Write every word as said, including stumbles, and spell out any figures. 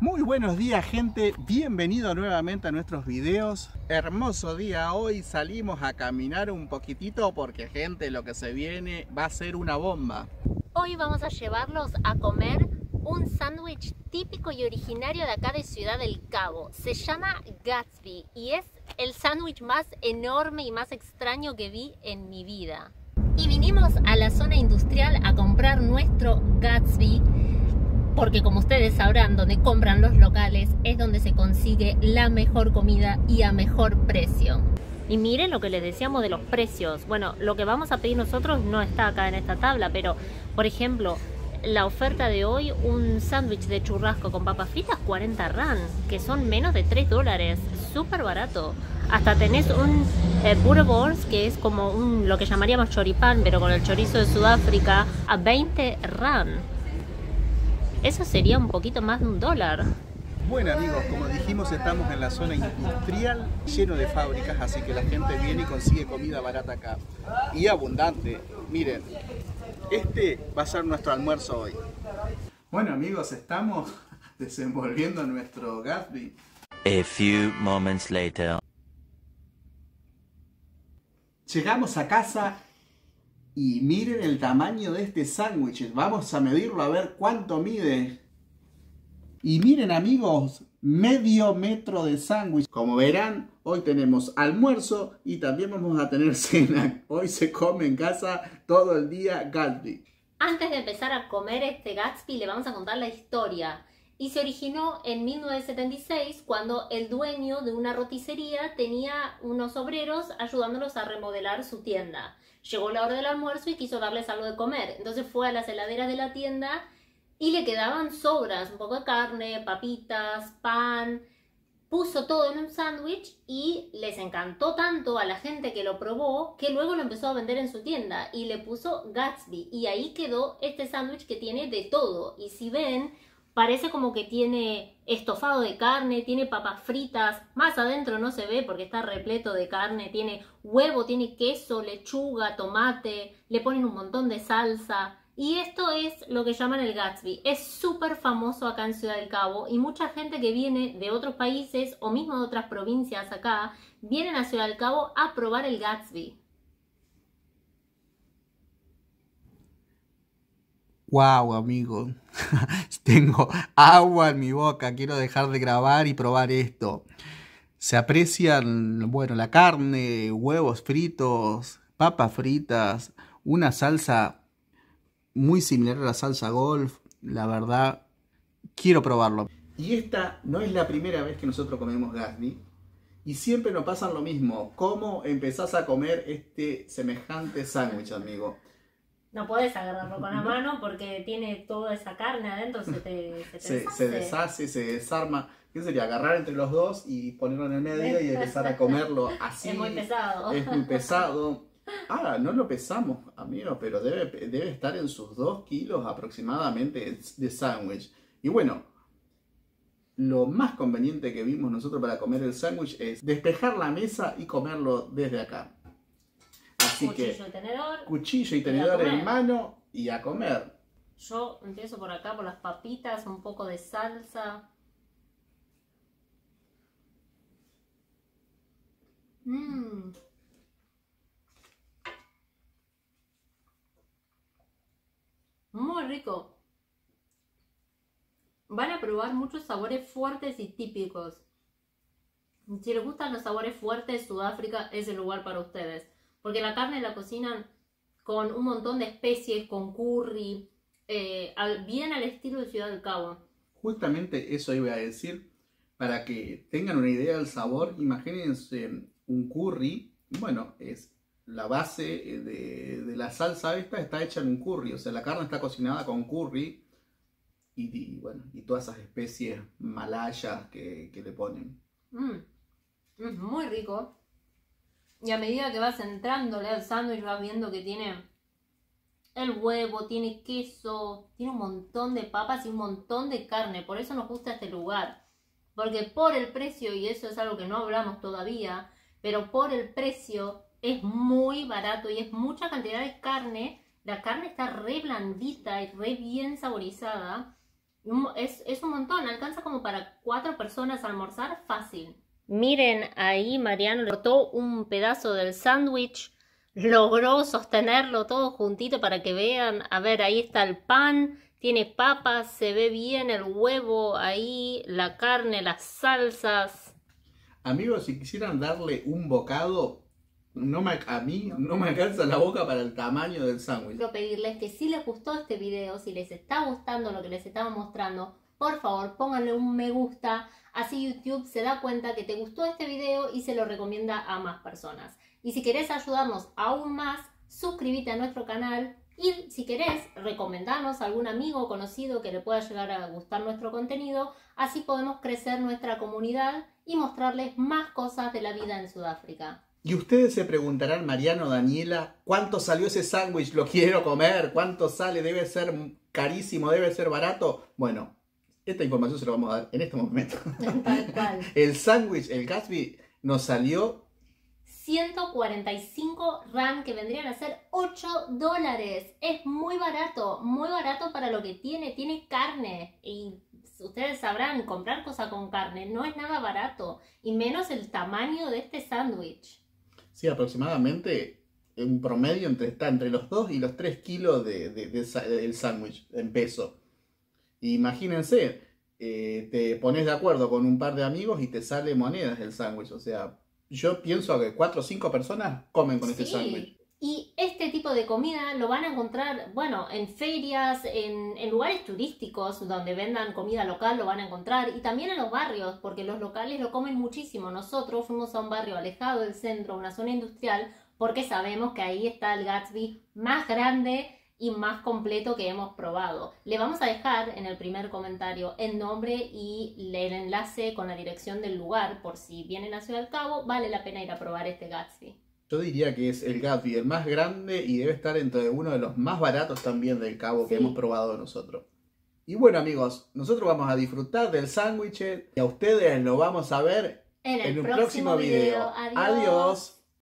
Muy buenos días, gente, bienvenido nuevamente a nuestros videos. Hermoso día hoy, salimos a caminar un poquitito porque, gente, lo que se viene va a ser una bomba. Hoy vamos a llevarlos a comer un sándwich típico y originario de acá de Ciudad del Cabo. Se llama Gatsby y es el sándwich más enorme y más extraño que vi en mi vida. Y vinimos a la zona industrial a comprar nuestro Gatsby, porque como ustedes sabrán, donde compran los locales es donde se consigue la mejor comida y a mejor precio. Y miren lo que les decíamos de los precios. Bueno, lo que vamos a pedir nosotros no está acá en esta tabla, pero por ejemplo, la oferta de hoy, un sándwich de churrasco con papas fritas, cuarenta rand, que son menos de tres dólares, súper barato. Hasta tenés un eh, butterballs, que es como un, lo que llamaríamos choripán, pero con el chorizo de Sudáfrica, a veinte rand. Eso sería un poquito más de un dólar. Bueno, amigos, como dijimos, estamos en la zona industrial, lleno de fábricas, así que la gente viene y consigue comida barata acá. Y abundante. Miren, este va a ser nuestro almuerzo hoy. Bueno, amigos, estamos desenvolviendo nuestro Gatsby. A few moments later. Llegamos a casa. Y miren el tamaño de este sándwich. Vamos a medirlo a ver cuánto mide. Y miren, amigos, medio metro de sándwich. Como verán, hoy tenemos almuerzo y también vamos a tener cena. Hoy se come en casa todo el día Gatsby. Antes de empezar a comer este Gatsby, le vamos a contar la historia. Y se originó en mil novecientos setenta y seis, cuando el dueño de una roticería tenía unos obreros ayudándolos a remodelar su tienda. Llegó la hora del almuerzo y quiso darles algo de comer. Entonces fue a las heladeras de la tienda y le quedaban sobras, un poco de carne, papitas, pan. Puso todo en un sándwich y les encantó tanto a la gente que lo probó, que luego lo empezó a vender en su tienda y le puso Gatsby. Y ahí quedó este sándwich que tiene de todo. Y si ven, parece como que tiene estofado de carne, tiene papas fritas, más adentro no se ve porque está repleto de carne, tiene huevo, tiene queso, lechuga, tomate, le ponen un montón de salsa. Y esto es lo que llaman el Gatsby. Es súper famoso acá en Ciudad del Cabo y mucha gente que viene de otros países o mismo de otras provincias acá, vienen a Ciudad del Cabo a probar el Gatsby. Wow, amigo, tengo agua en mi boca, quiero dejar de grabar y probar esto. Se aprecian, bueno, la carne, huevos fritos, papas fritas, una salsa muy similar a la salsa golf, la verdad, quiero probarlo. Y esta no es la primera vez que nosotros comemos Gatsby, y siempre nos pasa lo mismo. ¿Cómo empezás a comer este semejante sándwich, amigo? No podés agarrarlo con la mano porque tiene toda esa carne adentro, se te, se te se, deshace. Se deshace, se desarma. ¿Qué sería? Agarrar entre los dos y ponerlo en el medio y empezar a comerlo así. Es muy pesado. Es muy pesado. Ah, no lo pesamos, amigos, pero debe, debe estar en sus dos kilos aproximadamente de sándwich. Y bueno, lo más conveniente que vimos nosotros para comer el sándwich es despejar la mesa y comerlo desde acá. Así cuchillo que, y tenedor, cuchillo y tenedor en mano y a comer. Yo empiezo por acá, por las papitas, un poco de salsa. Mmm. Muy rico. Van a probar muchos sabores fuertes y típicos. Si les gustan los sabores fuertes, Sudáfrica es el lugar para ustedes. Porque la carne la cocinan con un montón de especies, con curry, eh, bien al estilo de Ciudad del Cabo. Justamente eso iba a decir, para que tengan una idea del sabor, imagínense un curry, bueno, es la base de, de la salsa esta está hecha en un curry, o sea, la carne está cocinada con curry y, y bueno, y todas esas especies malayas que, que le ponen. Mm. Es muy rico. Y a medida que vas entrándole al sándwich vas viendo que tiene el huevo, tiene queso, tiene un montón de papas y un montón de carne. Por eso nos gusta este lugar. Porque por el precio, y eso es algo que no hablamos todavía, pero por el precio es muy barato y es mucha cantidad de carne. La carne está re blandita y re bien saborizada. Es, es un montón, alcanza como para cuatro personas a almorzar fácil. Miren, ahí Mariano le cortó un pedazo del sándwich, logró sostenerlo todo juntito para que vean. A ver, ahí está el pan, tiene papas, se ve bien el huevo ahí, la carne, las salsas. Amigos, si quisieran darle un bocado, no me, a mí no me alcanza la boca para el tamaño del sándwich. Quiero pedirles que si les gustó este video, si les está gustando lo que les estaba mostrando, por favor pónganle un me gusta, así YouTube se da cuenta que te gustó este video y se lo recomienda a más personas. Y si querés ayudarnos aún más, suscríbete a nuestro canal y si querés recomendarnos a algún amigo o conocido que le pueda llegar a gustar nuestro contenido, así podemos crecer nuestra comunidad y mostrarles más cosas de la vida en Sudáfrica. Y ustedes se preguntarán, Mariano, Daniela, ¿cuánto salió ese sándwich? Lo quiero comer. ¿Cuánto sale? ¿Debe ser carísimo? ¿Debe ser barato? Bueno, esta información se la vamos a dar en este momento. Tal cual. El sándwich, el Gatsby, nos salió ciento cuarenta y cinco rand, que vendrían a ser ocho dólares. Es muy barato, muy barato para lo que tiene. Tiene carne y ustedes sabrán, comprar cosas con carne no es nada barato. Y menos el tamaño de este sándwich. Sí, aproximadamente un promedio entre, está entre los dos y los tres kilos de, de, de, de, del sándwich en peso. Imagínense, eh, te pones de acuerdo con un par de amigos y te sale monedas el sándwich. O sea, yo pienso que cuatro o cinco personas comen con sí, este sándwich. Y este tipo de comida lo van a encontrar, bueno, en ferias, en, en lugares turísticos donde vendan comida local lo van a encontrar. Y también en los barrios, porque los locales lo comen muchísimo. Nosotros fuimos a un barrio alejado del centro, una zona industrial, porque sabemos que ahí está el Gatsby más grande y más completo que hemos probado. Le vamos a dejar en el primer comentario el nombre y el enlace con la dirección del lugar, por si vienen a Ciudad del Cabo, vale la pena ir a probar este Gatsby. Yo diría que es el Gatsby el más grande y debe estar entre uno de los más baratos también del Cabo que sí. hemos probado nosotros. Y bueno, amigos, nosotros vamos a disfrutar del sándwich y a ustedes lo vamos a ver en el en un próximo, próximo video. video. Adiós. Adiós.